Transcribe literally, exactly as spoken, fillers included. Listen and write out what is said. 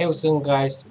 Hey, what's going on, guys?